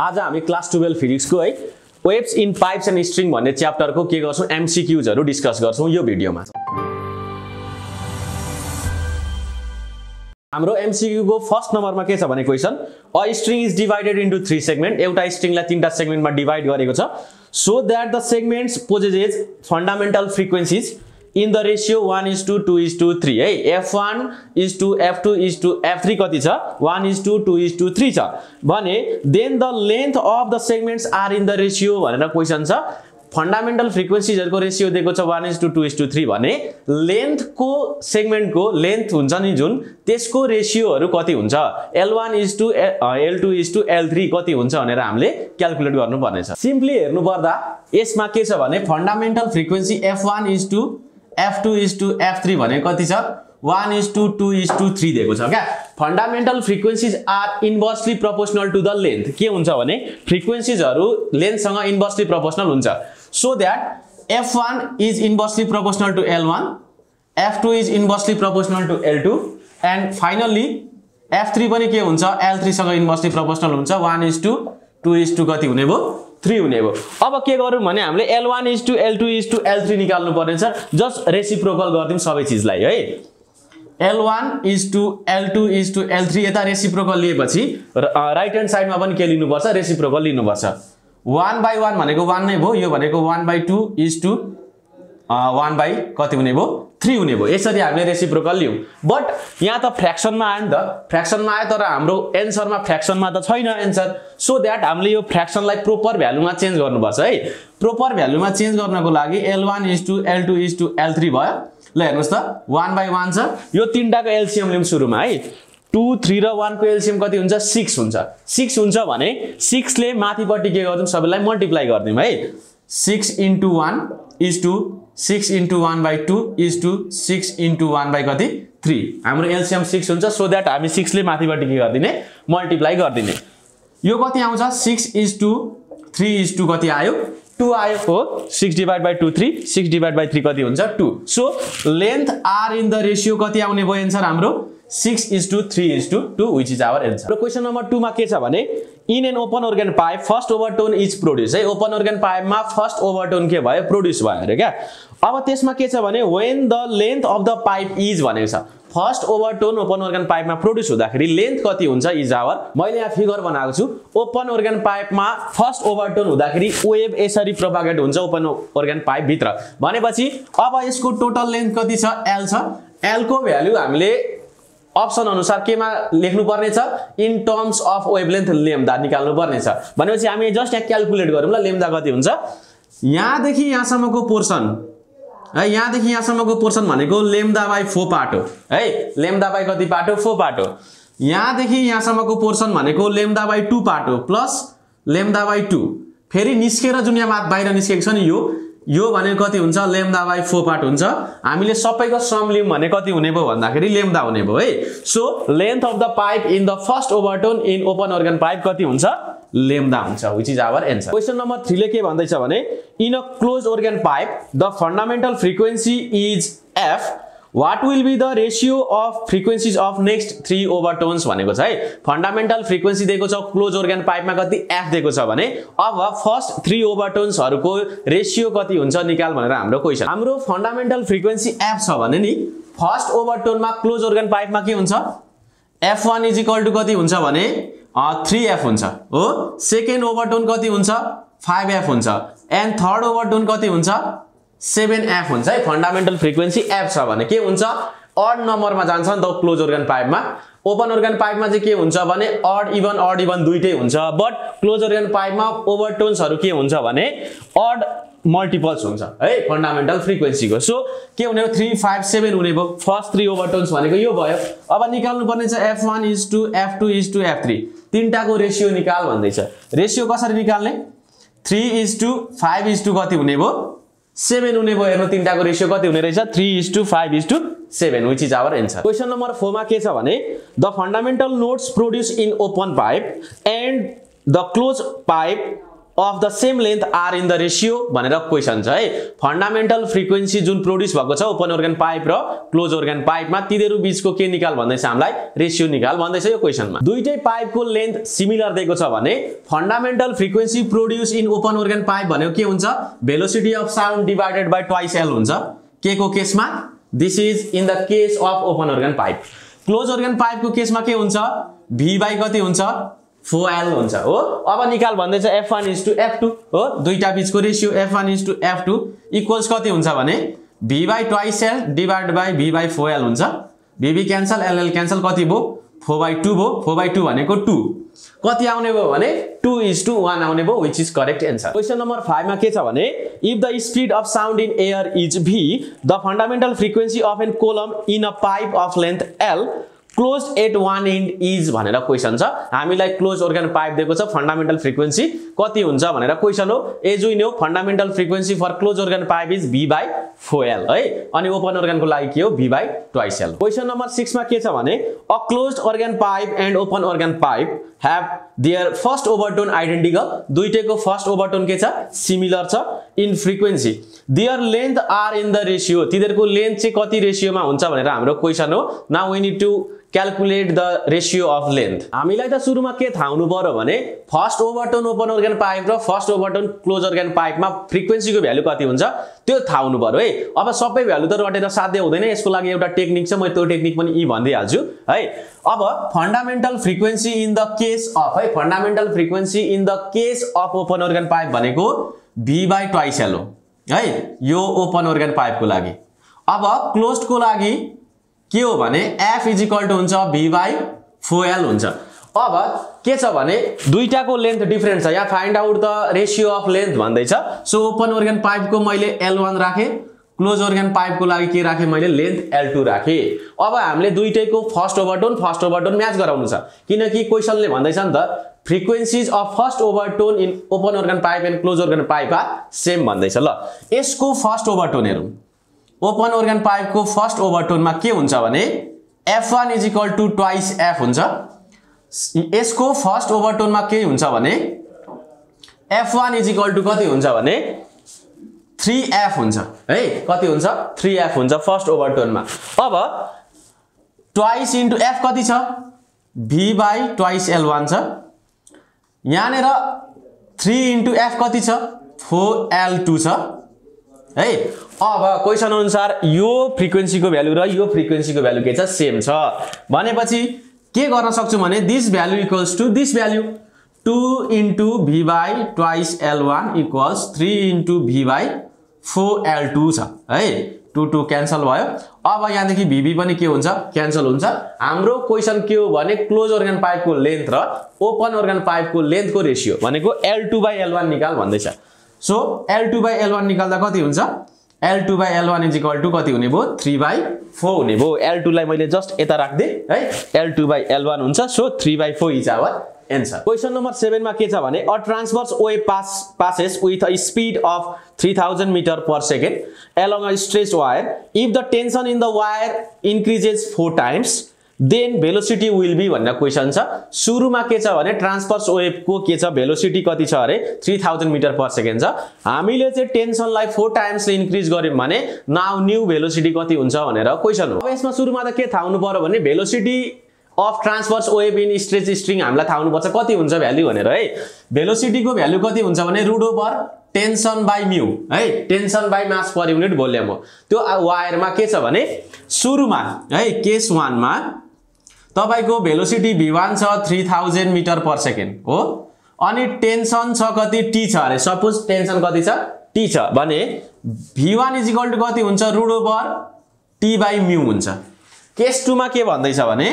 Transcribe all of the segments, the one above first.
आज हामी class 12 physics को है waves in pipes and string भन्ने च्याप्टर को के गर्छौं एमसीक्यूज हरु डिस्कस गर्छौं यो भिडियोमा। हाम्रो एमसीक्यू को फर्स्ट नम्बरमा के छ भने question a string is divided into 3 segment एउटा स्ट्रिङलाई तीनटा सेगमेन्टमा डिवाइड गरेको छ so that the segments possesses fundamental frequencies in the ratio 1:2:3 है F1:F2:F3 कति छ 1:2:3 छ भने then the length of the segments are in the ratio भनेर क्वेशन छ फंडामेन्टल फ्रिक्वेन्सीज हरुको रेशियो दिएको छ 1:2:3 भने लेंथ को सेगमेन्ट को लेंथ हुन्छ नि जुन त्यसको रेशियो हरु कति हुन्छ L1:L2:L3 कति हुन्छ भनेर हामीले क्याल्कुलेट गर्नु पर्ने छ। सिम्पली हेर्नु पर्दा यसमा के छ भने फंडामेन्टल फ्रिक्वेन्सी F1:F2:F3 भने कति छ 1:2:3 दिएको छ क्या। Fundamental frequencies are inversely proportional to the length के हुन्छ भने फ्रिक्वेन्सीजहरु लेंथ सँग इन्भर्सली प्रोपोर्शनल हुन्छ so that F1 is inversely proportional to L1 F2 is inversely proportional to L2 and finally F3 पनि के हुन्छ L3 सँग इन्भर्सली प्रोपोर्शनल हुन्छ 1:2:2 कति हुने भो 3 हुने भो। अब के गरौं भने हामीले L1:L2:L3 निकाल्नु पर्ने छ जस्ट रेसिप्रोकल गर्दिम सबै चीजलाई है L1:L2:L3 यता रेसिप्रोकल लिएपछि राइट ह्यान्ड साइडमा पनि के लिनु पर्छ रेसिप्रोकल लिनु पर्छ 1/1 भनेको 1 नै भो यो भनेको 1/2:1/ कति हुने भो 3 हुने भो। यसरी हामीले रेसिप्रोकल लियौ बट यहाँ त फ्र्याक्सनमा आयो नि त फ्र्याक्सनमा आयो तर हाम्रो एन्सरमा फ्र्याक्सनमा त छैन एन्सर सो दैट हामीले यो फ्र्याक्सनलाई प्रोपर भ्यालुमा चेन्ज गर्नुपर्छ है। प्रोपर भ्यालुमा चेन्ज गर्नको लागि L1:L2:L3 भयो ल हेर्नुस् त 1/1 छ यो तीनटाको एलसीएम लियौं सुरुमा है 2, 3 र 1 को एलसीएम कति हुन्छ 6 हुन्छ 6 हुन्छ भने 6 ले माथिपट्टि के गर्छौं सबैलाई मल्टिप्लाई गर्दिम है 6 * 1 = 6 × 1/2 = 6 × 1/ कति 3 हाम्रो एलसीएम 6 हुन्छ सो दैट हामी 6 ले माथिपट्टि के गर्दिने मल्टिप्लाई गर्दिने यो कति आउँछ 6 × 3 / कति आयो 2 आयो हो 6 / 2 3 6 / 3 कति हुन्छ 2 so length are in the ratio कति आउने भयो आन्सर हाम्रो 6:3:2 which is our answer। र क्वेशन नम्बर 2 मा के छ भने in an open organ pipe first overtone is produce है ओपन organ पाइप मा फर्स्ट ओवरटोन के भयो प्रोड्यूस भयो रे क्या। अब त्यसमा के छ भने when the length of the pipe is भनेको छ first overtone open organ pipe मा प्रोड्यूस हुँदाखेरि लेंथ कति हुन्छ इज आवर। मैले यहाँ फिगर बनाएको छु ओपन organ पाइप मा फर्स्ट ओवरटोन हुँदाखेरि वेभ यसरी प्रोपागेट हुन्छ ओपन organ पाइप भित्र भनेपछि अब यसको टोटल लेंथ कति छ l छ l को भ्यालु हामीले अप्सन अनुसार केमा लेख्नु पर्ने छ in terms of wavelength lambda निकाल्नु पर्ने छ भनेपछि हामी जस्ट यहाँ क्याल्कुलेट गरौँ ल लैम्डा कति हुन्छ यहाँ देखि यहाँ सम्मको पोर्शन है यहाँ देखि यहाँ सम्मको पोर्शन भनेको λ/4 पार्ट हो है λ/ कति पार्ट हो 4 पार्ट हो यहाँ देखि यहाँ सम्मको पोर्शन भनेको λ/2 पार्ट हो प्लस λ/2 फेरि निस्केर जुन यहाँ बाहिर निस्केको छ नि यो यो भने कति हुन्छ λ/4 पार्ट हुन्छ हामीले सबैको सम लियौं भने कति हुने भो भन्दाखेरि लैम्डा हुने भो है so length of the pipe in the first overtone in open organ pipe कति हुन्छ लैम्डा हुन्छ which is our answer. Question number 3 ले के भन्दै छ भने in a close organ pipe the fundamental frequency is f what will be the ratio of frequencies of next 3 overtones भनेको छ है फंडामेन्टल फ्रिक्वेन्सी दिएको छ क्लोज organ पाइप मा कति f दिएको छ भने अब फर्स्ट 3 overtones हरुको रेशियो कति हुन्छ निकाल भनेर हाम्रो क्वेशन। हाम्रो फंडामेन्टल फ्रिक्वेन्सी f छ भने नि फर्स्ट ओभरटोन मा क्लोज organ पाइप मा के हुन्छ f1 = कति हुन्छ भने 3f हुन्छ हो सेकेन्ड ओभरटोन कति हुन्छ 5f हुन्छ एन्ड थर्ड ओभरटोन कति हुन्छ 7f हुन्छ है। फंडामेन्टल फ्रिक्वेन्सी f छ भने के हुन्छ ऑड नम्बरमा जान्छ नि त क्लोज organ पाइप मा ओपन organ पाइप मा चाहिँ के हुन्छ भने ऑड इवन दुईटै हुन्छ बट क्लोज organ पाइप मा ओभरटोन्सहरु के हुन्छ भने ऑड मल्टिपल्स हुन्छ है फंडामेन्टल फ्रिक्वेन्सी को सो के हुने हो 3, 5, 7 हुने भो फर्स्ट 3 ओभरटोन्स भनेको यो भयो। अब निकाल्नु पर्ने छ F1:F2:F3 तीनटाको रेशियो निकाल भन्दै छ रेशियो कसरी निकाल्ने 3:5: कति हुने भो 7 हुने भयो हेर्नु तीनटाको रेशियो कति हुने रहेछ 3:5:7 which is our answer। Question number 4 मा के छ भने the fundamental nodes produce in open pipe and the close pipe of the same length are in the ratio भनेर क्वेशन छ है फंडामेन्टल फ्रिक्वेन्सी जुन प्रोड्युस भएको छ ओपन organ pipe र क्लोज organ pipe मा तिनीहरु बीचको के निकाल भन्दैछ हामीलाई रेशियो निकाल भन्दैछ यो क्वेशनमा दुईटै पाइप को लेंथ सिमिलर दिएको छ भने fundamental frequency produce in open organ pipe भनेको के हुन्छ velocity of sound divided by twice l हुन्छ के को केसमा this is in the case of open organ pipe close organ pipe को केसमा के हुन्छ v by कति हुन्छ 4L हुन्छ हो अब निकाल भन्दैछ F1:F2 हो दुईटा बीचको रेशियो F1:F2 इक्वल्स कति हुन्छ भने v by twice l divided by v by 4l हुन्छ vv क्यान्सल ll क्यान्सल कति भो 4/2 भो 4/2 भनेको 2 कति आउने भो भने 2:1 आउने भो which is correct answer question number 5 मा के छ भने if the speed of sound in air is v the fundamental frequency of an column in a pipe of length l closed at one end is भनेर question छ हामीलाई close organ pipe दिएको छ fundamental frequency कति हुन्छ भनेर question हो as we know fundamental frequency for close organ pipe is v by 4l है अनि ओपन organ को लागि के हो v by twice l question number 6 मा के छ भने a closed organ pipe and open organ pipe have their first overtone identical दुईटैको फर्स्ट ओभरटोन के छ सिमिलर छ in frequency their length are in the ratio तिनीहरुको लेंथ चाहिँ कति रेशियोमा हुन्छ भनेर हाम्रो क्वेशन हो now we need to calculate the ratio of length हामीलाई त सुरुमा के थाहा हुनु पर्यो भने first overtone open organ pipe र first overtone close organ pipe मा फ्रिक्वेन्सी को भ्यालु कति हुन्छ त्यो थाहा हुनु पर्यो है अब सबै भ्यालु त रटेर साध्य हुँदैन यसको लागि एउटा टेक्निक छ म त्यो टेक्निक पनि यी भन्दै हाल्छु है अब fundamental frequency in the case of है fundamental frequency in the case of open organ pipe भनेको v by twice l हो है यो ओपन organ pipe को लागि अब क्लोज्ड को लागि के हो भने f = हुन्छ v by 4l हुन्छ अब के छ भने दुईटाको लेंथ डिफरेंस छ या find out the ratio of length भन्दै छ सो ओपन organ pipe को मैले l1 राखे क्लोज organ pipe को लागि के राखे मैले लेंथ l2 राखे अब हामीले दुईटैको फर्स्ट ओभरटोन म्याच गराउनु छ किनकि क्वेशनले भन्दै छ नि त frequencies of first overtone in open organ pipe and closed organ pipe आ सेम भन्दै छ ल यसको फर्स्ट ओभरटोन हेरौं ओपन organ pipe को फर्स्ट ओभरटोन मा के हुन्छ भने f1 = twice f हुन्छ यसको फर्स्ट ओभरटोन मा के हुन्छ भने f1 = कति हुन्छ भने 3f हुन्छ है कति हुन्छ 3f हुन्छ फर्स्ट ओभरटोन मा अब twice into f कति छ v by twice l1 छ यहाँनेर 3 into f कति छ 4l2 छ है अब क्वेशन अनुसार यो फ्रिक्वेन्सी को भ्यालु र यो फ्रिक्वेन्सी को भ्यालु के छ सेम छ भनेपछि के गर्न सक्छु भने this value equals to this value 2 * v by twice l1 = 3 * v by 4l2 छ है 2 2 क्यान्सल भयो अब यहाँ देखि vb पनि के हुन्छ क्यान्सल हुन्छ हाम्रो क्वेशन के हो भने क्लोज organ pipe को लेंथ र ओपन organ pipe को लेंथ को रेशियो भनेको l2 by l1 निकाल भन्दैछ सो l2 by l1 निकाल्दा कति हुन्छ l2 by l1 = कति हुने भो 3 by 4 हुने भो l2 लाई मैले जस्ट यता राख दे है l2 by l1 हुन्छ so 3 by 4 is our answer question number 7 मा के छ भने a transverse wave passes with a speed of 3000 metre per second along a stretched wire if the tension in the wire increases 4 times then velocity will be भन्ने question छ सुरुमा के छ भने ट्रान्सभर्स वेव को के छ भेलोसिटी कति छ अरे 3000 मिटर पर सेकेन्ड छ हामीले चाहिँ टेन्सनलाई 4 टाइम्स ले इन्क्रीज गर्यौं भने नाउ न्यू भेलोसिटी कति हुन्छ भनेर क्वेशन हो अब यसमा सुरुमा त के थाहा हुनु पर्यो भने velocity of transverse wave in stretch string हामीलाई थाहा हुनु पर्छ कति हुन्छ भ्यालु भनेर है भेलोसिटी को भ्यालु कति हुन्छ भने √ टेन्सन बाइ म्यू है tension by mass per unit volume हो त्यो वायर मा के छ भने सुरुमा है केस 1 मा तपाईको भेलोसिटी v1 छ 3000 मिटर पर सेकेन्ड हो अनि टेन्सन छ कति t छ अरे सपोज टेन्सन कति छ t छ भने v1 = कति हुन्छ √ t बाइ म्यू हुन्छ केस 2 मा के भन्दै छ भने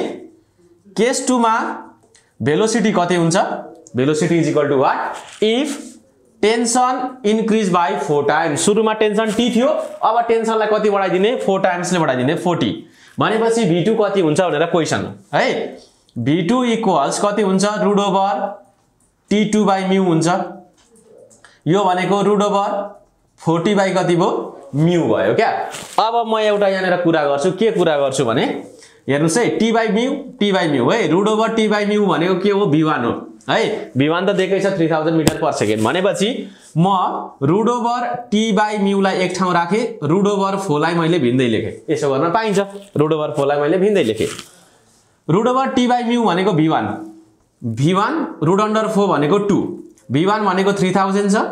केस 2 मा भेलोसिटी कति हुन्छ velocity = what if tension increase by 4 times सुरुमा टेन्सन t थियो अब टेन्सनलाई कति बढाइदिने 4 टाइम्स ले बढाइदिने 40 भनेपछि v2 कति हुन्छ भनेर क्वेशन हो है v2 इक्वल्स कति हुन्छ √ t2 बाइ म्यू हुन्छ यो भनेको √ 40 बाइ कति भो म्यू भयो क्या अब म एउटा यहाँनेर कुरा गर्छु के कुरा गर्छु भने हेर्नुस् है t बाइ म्यू है √ t बाइ म्यू भनेको के हो v1 हो है विमान त दिएकै छ 3000 मिटर/सेकेन्ड भनेपछि म √t/μ लाई एक ठाउँ राखे √4 लाई मैले भिन्दै लेखे यसो गर्न पाइन्छ √4 लाई मैले भिन्दै लेखे √t/μ भनेको v1 v1 √4 भनेको 2 v1 भनेको 3000 छ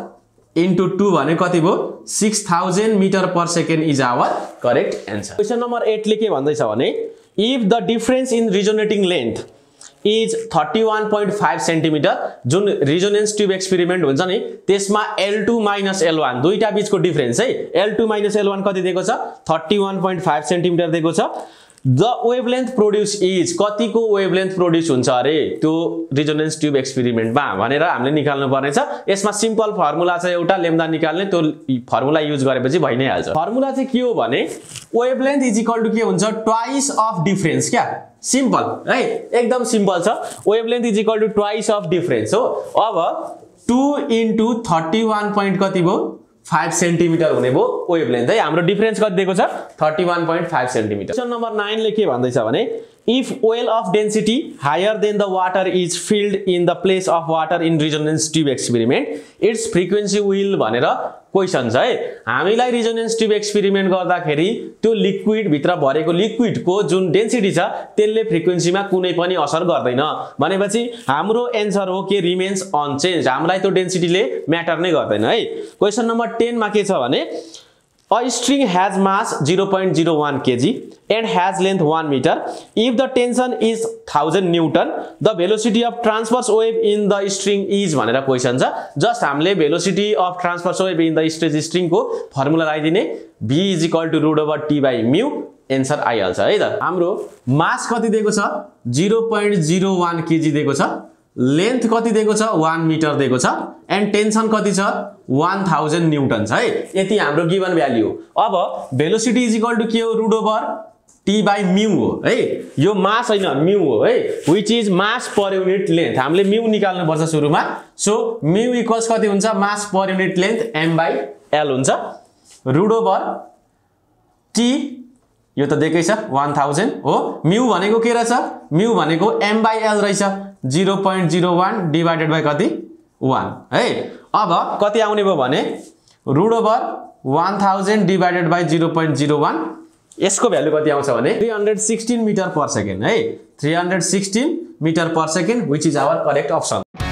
into 2 भने कति भो 6000 मीटर/सेकेन्ड is our correct answer. Question number 8 ले के भन्दैछ भने if the difference in resonating length is 31.5 cm जुन resonance tube experiment हुन्छ नि त्यसमा L2 - L1 दुईटा बीचको डिफरेंस है L2 - L1 कति दिएको छ 31.5 cm दिएको छ the wavelength produce is कतिको wavelength produce हुन्छ अरे त्यो resonance tube experiment मा भनेर हामीले निकाल्नु पर्ने छ यसमा सिम्पल फर्मुला छ एउटा lambda निकाल्ने त्यो फर्मुला युज गरेपछि भइ नै हाल्छ फर्मुला चाहिँ के हो भने wavelength is equal to के हुन्छ twice of difference क्या सिम्पल है एकदम सिम्पल छ wavelength is equal to twice of difference हो अब 2 into 31 point कति भो 5 cm हुने भो wavelength है हाम्रो डिफरेंस कति दिएको छ 31.5 cm क्वेशन नम्बर 9 ले के भन्दै छ भने if oil of density higher than the water is filled in the place of water in resonance tube experiment its frequency will भनेर क्वेशन छ है हामीलाई resonance tube experiment गर्दाखेरि त्यो लिक्विड भित्र भरेको लिक्विड को जुन डेन्सिटी छ त्यसले फ्रिक्वेन्सी मा कुनै पनि असर गर्दैन भनेपछि हाम्रो आन्सर हो के रिमेन्स अनचेन्ज हामीलाई त्यो डेन्सिटीले म्याटर नै गर्दैन है क्वेशन नम्बर 10 मा के छ भने A string has mass 0.01 kg and has length 1 meter. If the tension is 1000 Newton, the velocity of transverse wave in the string is भनेर क्वेशन छ जस्ट हामीले velocity of transverse wave in the string को formula लगाइदिने v is equal to √t/μ answer आइहाल्छ है त हाम्रो मास कति दिएको छ 0.01 kg दिएको छ लेंथ कति दिएको छ 1 मिटर दिएको छ एन्ड टेन्सन कति छ 1000 न्यूटन छ है यति हाम्रो गिवन भ्याल्यु अब वेलोसिटी इज इक्वल टु के हो √t/μ हो है यो मास हैन μ हो है which is mass per unit length हामीले μ निकाल्नु पर्छ सुरुमा सो μ इक्वल्स कति हुन्छ mass per unit length m/l हुन्छ √t यो त देकै छ 1000 हो म्यु भनेको के रहेछ म्यु भनेको m/l रहेछ 0.01 / 1 है अब कति आउने भयो भने √1000 / 0.01 यसको भ्यालु कति आउँछ भने 316 मीटर/सेकेन्ड है 316 metre per second which is our correct option